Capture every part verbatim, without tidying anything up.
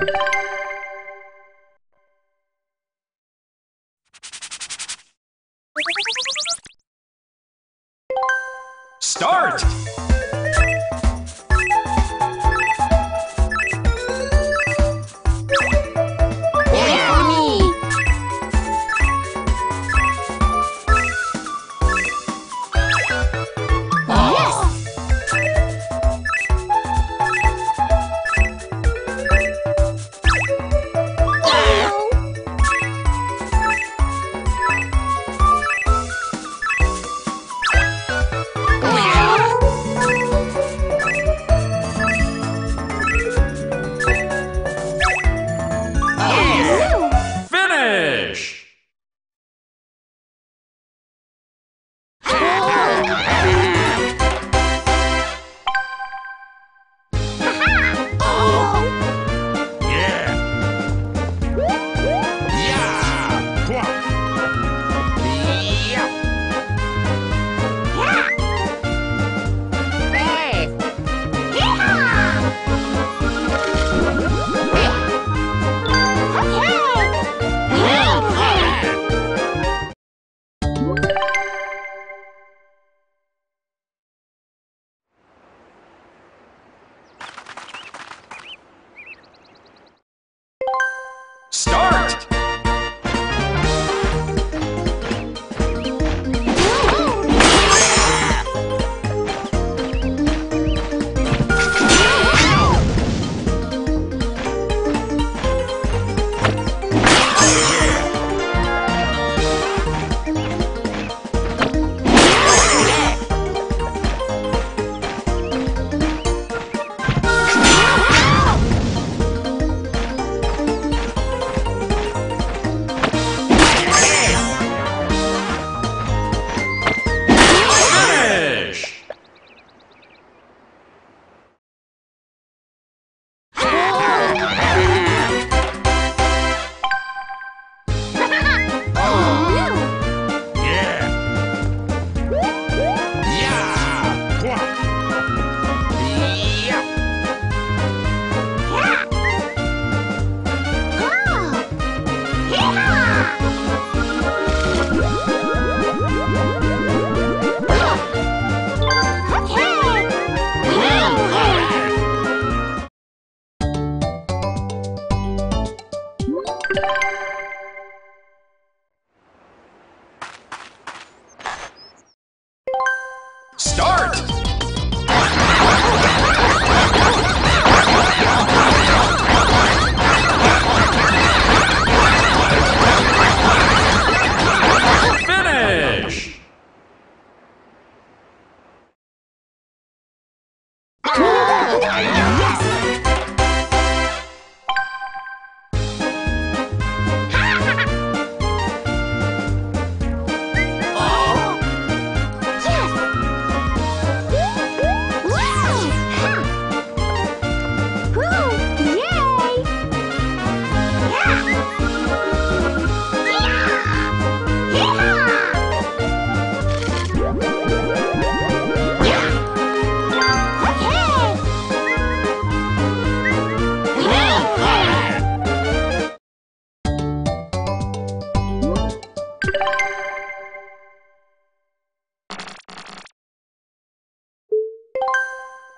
Start! Start!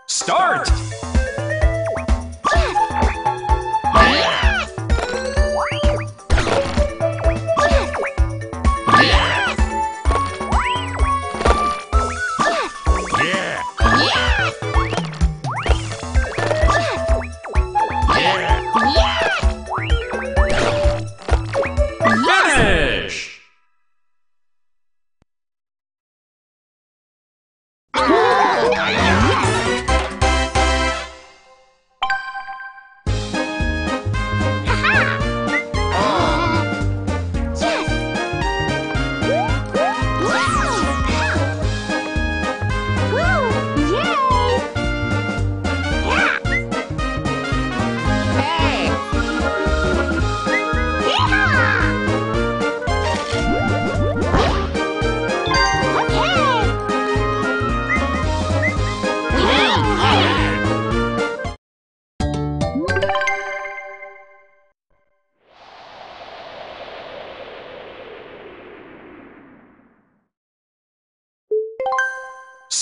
Start! Hey!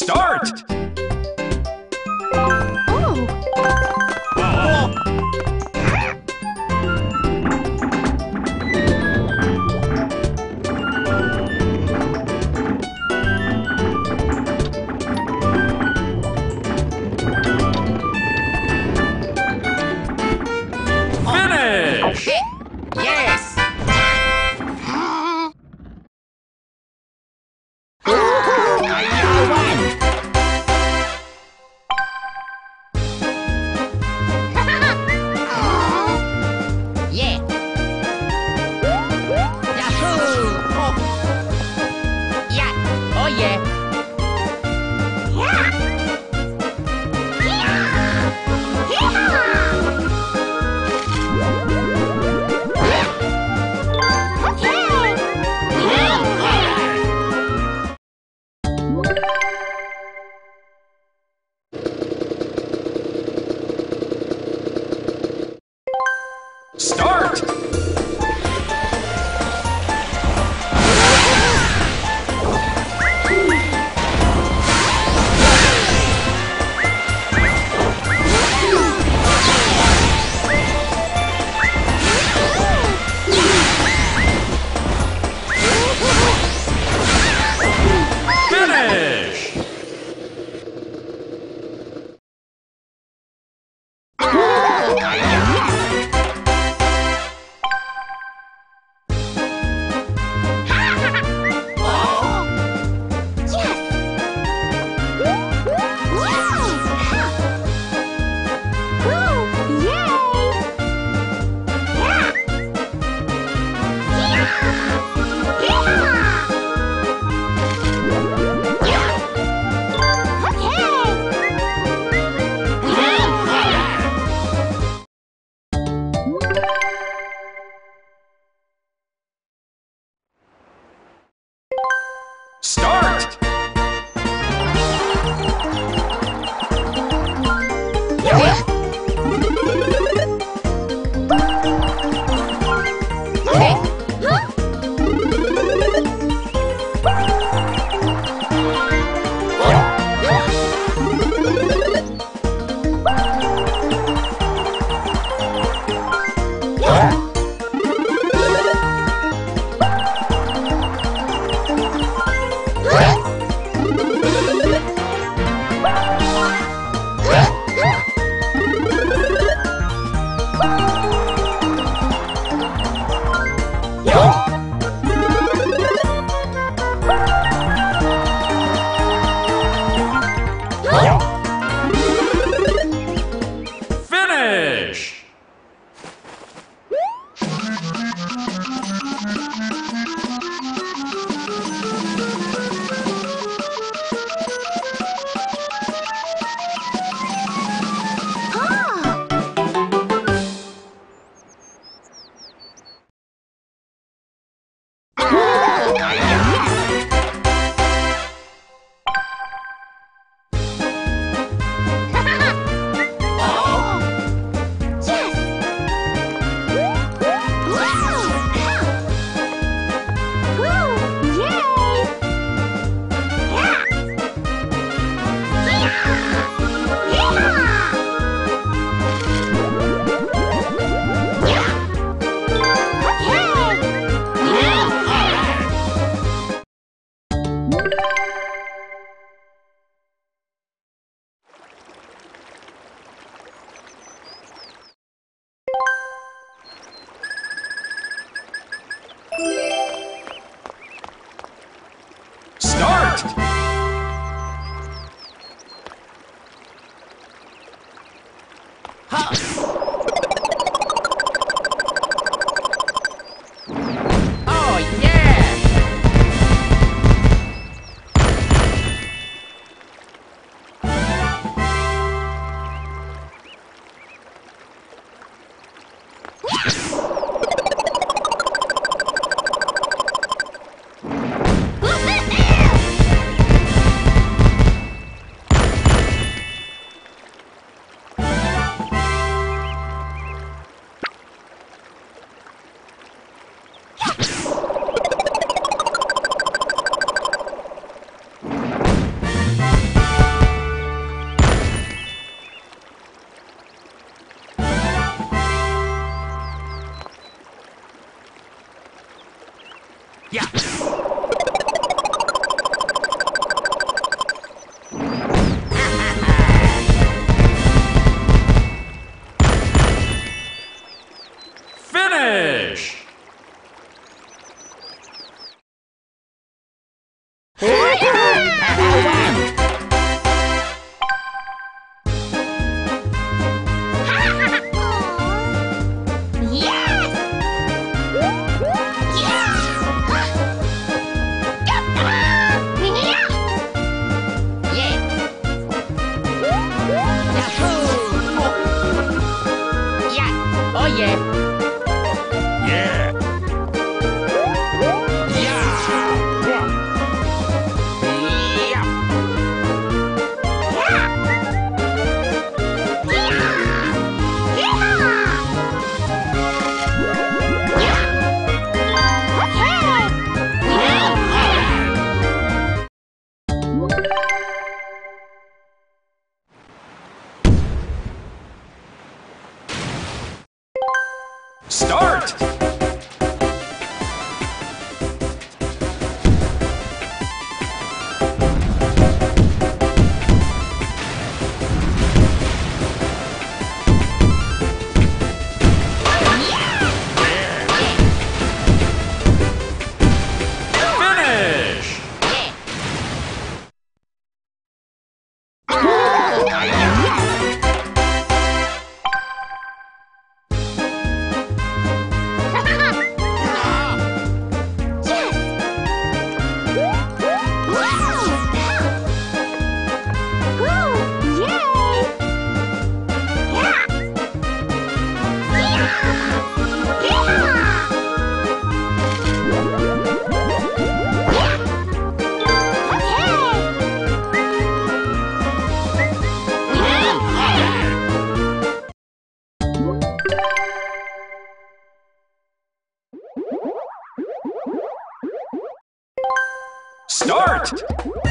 Start! fish. Start!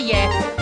Yeah.